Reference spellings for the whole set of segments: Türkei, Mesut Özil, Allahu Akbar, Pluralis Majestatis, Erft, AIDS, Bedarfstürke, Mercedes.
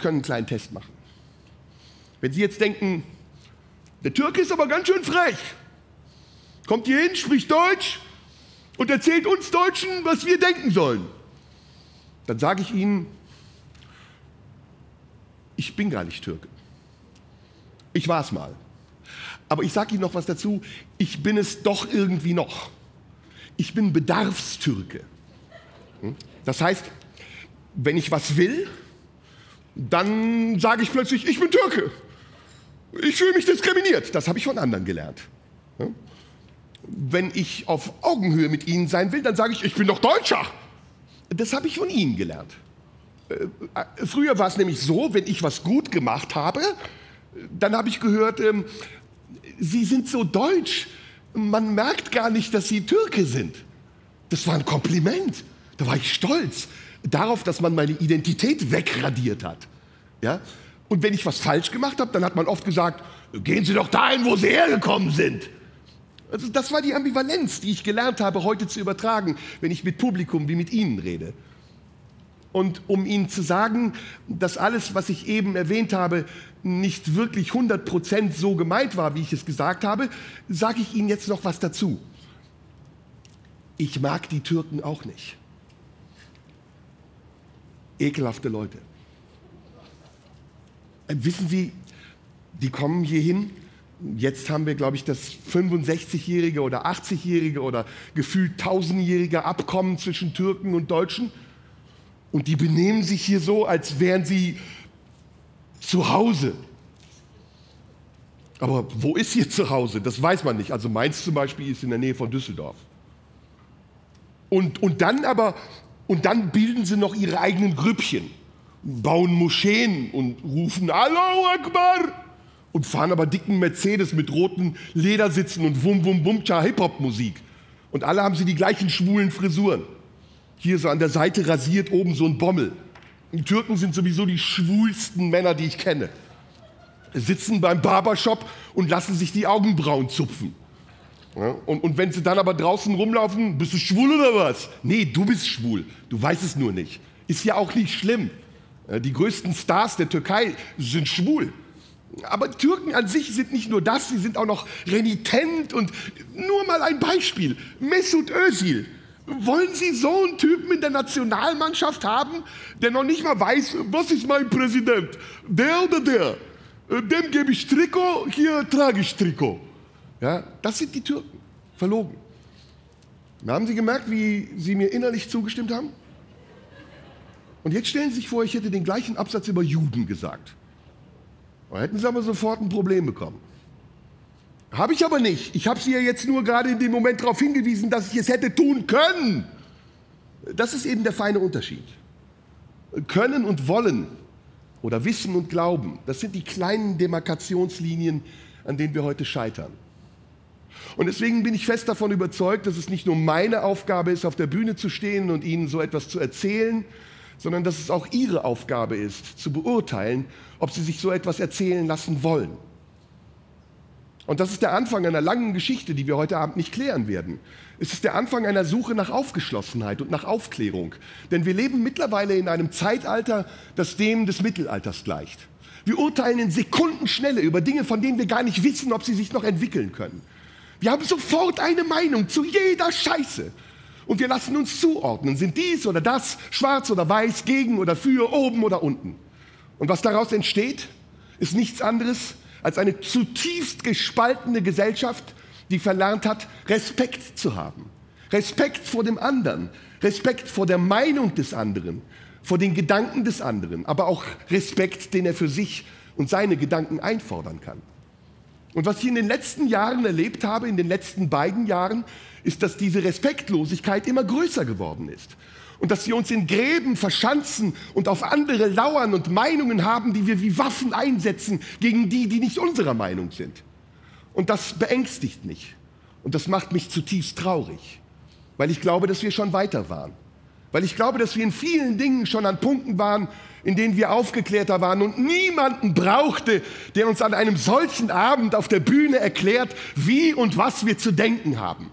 Wir können einen kleinen Test machen. Wenn Sie jetzt denken, der Türke ist aber ganz schön frech, kommt hier hin, spricht Deutsch und erzählt uns Deutschen, was wir denken sollen, dann sage ich Ihnen, ich bin gar nicht Türke. Ich war es mal. Aber ich sage Ihnen noch was dazu, ich bin es doch irgendwie noch. Ich bin Bedarfstürke. Das heißt, wenn ich was will, dann sage ich plötzlich, ich bin Türke. Ich fühle mich diskriminiert. Das habe ich von anderen gelernt. Wenn ich auf Augenhöhe mit Ihnen sein will, dann sage ich, ich bin doch Deutscher. Das habe ich von Ihnen gelernt. Früher war es nämlich so, wenn ich was gut gemacht habe, dann habe ich gehört, Sie sind so deutsch, man merkt gar nicht, dass Sie Türke sind. Das war ein Kompliment. Da war ich stolz darauf, dass man meine Identität wegradiert hat. Ja? Und wenn ich was falsch gemacht habe, dann hat man oft gesagt, gehen Sie doch dahin, wo Sie hergekommen sind. Also das war die Ambivalenz, die ich gelernt habe, heute zu übertragen, wenn ich mit Publikum wie mit Ihnen rede. Und um Ihnen zu sagen, dass alles, was ich eben erwähnt habe, nicht wirklich 100% so gemeint war, wie ich es gesagt habe, sage ich Ihnen jetzt noch was dazu. Ich mag die Türken auch nicht. Ekelhafte Leute. Wissen Sie, die kommen hierhin, jetzt haben wir, glaube ich, das 65-jährige oder 80-jährige oder gefühlt 1000-jährige Abkommen zwischen Türken und Deutschen. Und die benehmen sich hier so, als wären sie zu Hause. Aber wo ist hier zu Hause? Das weiß man nicht. Also Mainz zum Beispiel ist in der Nähe von Düsseldorf. Und dann bilden sie noch ihre eigenen Grüppchen, bauen Moscheen und rufen Allahu Akbar und fahren aber dicken Mercedes mit roten Ledersitzen und Wum Wum Wum Cha Hip-Hop-Musik. Und alle haben sie die gleichen schwulen Frisuren. Hier so an der Seite rasiert, oben so ein Bommel. Die Türken sind sowieso die schwulsten Männer, die ich kenne. Sitzen beim Barbershop und lassen sich die Augenbrauen zupfen. Ja, und wenn sie dann aber draußen rumlaufen, bist du schwul oder was? Nee, du bist schwul, du weißt es nur nicht. Ist ja auch nicht schlimm. Die größten Stars der Türkei sind schwul. Aber Türken an sich sind nicht nur das, sie sind auch noch renitent. Und nur mal ein Beispiel, Mesut Özil. Wollen Sie so einen Typen in der Nationalmannschaft haben, der noch nicht mal weiß, was ist mein Präsident? Der oder der? Dem gebe ich Trikot, hier trage ich Trikot. Ja, das sind die Türken, verlogen. Und haben Sie gemerkt, wie Sie mir innerlich zugestimmt haben? Und jetzt stellen Sie sich vor, ich hätte den gleichen Absatz über Juden gesagt. Da hätten Sie aber sofort ein Problem bekommen. Habe ich aber nicht. Ich habe Sie ja jetzt nur gerade in dem Moment darauf hingewiesen, dass ich es hätte tun können. Das ist eben der feine Unterschied. Können und wollen oder wissen und glauben, das sind die kleinen Demarkationslinien, an denen wir heute scheitern. Und deswegen bin ich fest davon überzeugt, dass es nicht nur meine Aufgabe ist, auf der Bühne zu stehen und Ihnen so etwas zu erzählen, sondern dass es auch Ihre Aufgabe ist, zu beurteilen, ob Sie sich so etwas erzählen lassen wollen. Und das ist der Anfang einer langen Geschichte, die wir heute Abend nicht klären werden. Es ist der Anfang einer Suche nach Aufgeschlossenheit und nach Aufklärung. Denn wir leben mittlerweile in einem Zeitalter, das dem des Mittelalters gleicht. Wir urteilen in Sekundenschnelle über Dinge, von denen wir gar nicht wissen, ob sie sich noch entwickeln können. Wir haben sofort eine Meinung zu jeder Scheiße. Und wir lassen uns zuordnen, sind dies oder das, schwarz oder weiß, gegen oder für, oben oder unten. Und was daraus entsteht, ist nichts anderes als eine zutiefst gespaltene Gesellschaft, die verlernt hat, Respekt zu haben. Respekt vor dem anderen, Respekt vor der Meinung des anderen, vor den Gedanken des anderen, aber auch Respekt, den er für sich und seine Gedanken einfordern kann. Und was ich in den letzten Jahren erlebt habe, in den letzten beiden Jahren, ist, dass diese Respektlosigkeit immer größer geworden ist. Und dass wir uns in Gräben verschanzen und auf andere lauern und Meinungen haben, die wir wie Waffen einsetzen gegen die, die nicht unserer Meinung sind. Und das beängstigt mich. Und das macht mich zutiefst traurig. Weil ich glaube, dass wir schon weiter waren. Weil ich glaube, dass wir in vielen Dingen schon an Punkten waren, in denen wir aufgeklärter waren und niemanden brauchte, der uns an einem solchen Abend auf der Bühne erklärt, wie und was wir zu denken haben.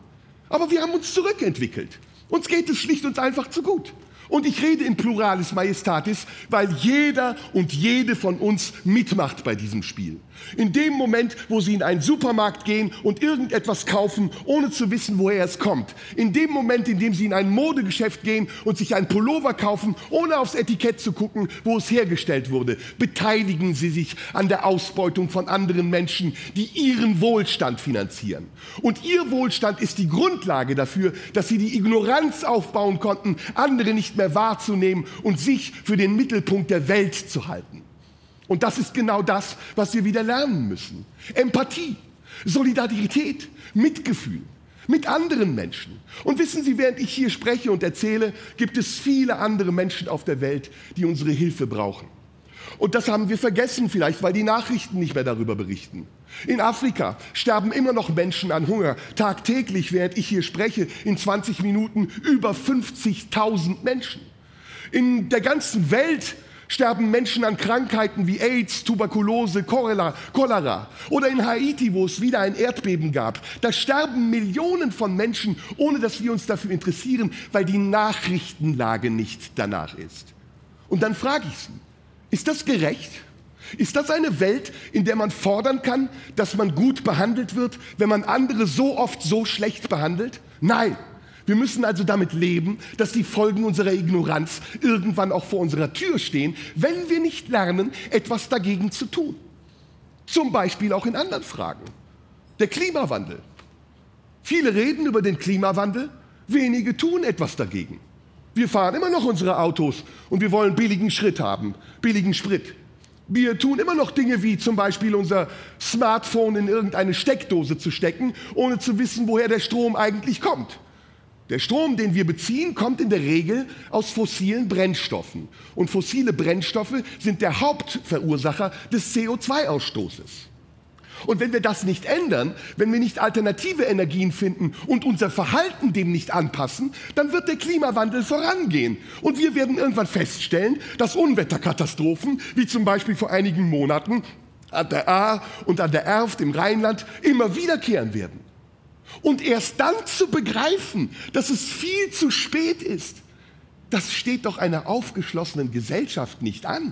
Aber wir haben uns zurückentwickelt. Uns geht es schlicht und einfach zu gut. Und ich rede in Pluralis Majestatis, weil jeder und jede von uns mitmacht bei diesem Spiel. In dem Moment, wo Sie in einen Supermarkt gehen und irgendetwas kaufen, ohne zu wissen, woher es kommt. In dem Moment, in dem Sie in ein Modegeschäft gehen und sich einen Pullover kaufen, ohne aufs Etikett zu gucken, wo es hergestellt wurde. Beteiligen Sie sich an der Ausbeutung von anderen Menschen, die Ihren Wohlstand finanzieren. Und Ihr Wohlstand ist die Grundlage dafür, dass Sie die Ignoranz aufbauen konnten, andere nicht mehr wahrzunehmen und sich für den Mittelpunkt der Welt zu halten. Und das ist genau das, was wir wieder lernen müssen. Empathie, Solidarität, Mitgefühl mit anderen Menschen. Und wissen Sie, während ich hier spreche und erzähle, gibt es viele andere Menschen auf der Welt, die unsere Hilfe brauchen. Und das haben wir vergessen vielleicht, weil die Nachrichten nicht mehr darüber berichten. In Afrika sterben immer noch Menschen an Hunger. Tagtäglich, während ich hier spreche, in 20 Minuten über 50.000 Menschen. In der ganzen Welt sterben Menschen an Krankheiten wie AIDS, Tuberkulose, Cholera. Oder in Haiti, wo es wieder ein Erdbeben gab. Da sterben Millionen von Menschen, ohne dass wir uns dafür interessieren, weil die Nachrichtenlage nicht danach ist. Und dann frage ich Sie, ist das gerecht? Ist das eine Welt, in der man fordern kann, dass man gut behandelt wird, wenn man andere so oft so schlecht behandelt? Nein, wir müssen also damit leben, dass die Folgen unserer Ignoranz irgendwann auch vor unserer Tür stehen, wenn wir nicht lernen, etwas dagegen zu tun. Zum Beispiel auch in anderen Fragen. Der Klimawandel. Viele reden über den Klimawandel, wenige tun etwas dagegen. Wir fahren immer noch unsere Autos und wir wollen billigen Schritt haben, billigen Sprit. Wir tun immer noch Dinge wie zum Beispiel unser Smartphone in irgendeine Steckdose zu stecken, ohne zu wissen, woher der Strom eigentlich kommt. Der Strom, den wir beziehen, kommt in der Regel aus fossilen Brennstoffen. Und fossile Brennstoffe sind der Hauptverursacher des CO2-Ausstoßes. Und wenn wir das nicht ändern, wenn wir nicht alternative Energien finden und unser Verhalten dem nicht anpassen, dann wird der Klimawandel vorangehen. Und wir werden irgendwann feststellen, dass Unwetterkatastrophen, wie zum Beispiel vor einigen Monaten an der Ahr und an der Erft im Rheinland, immer wiederkehren werden. Und erst dann zu begreifen, dass es viel zu spät ist, das steht doch einer aufgeschlossenen Gesellschaft nicht an.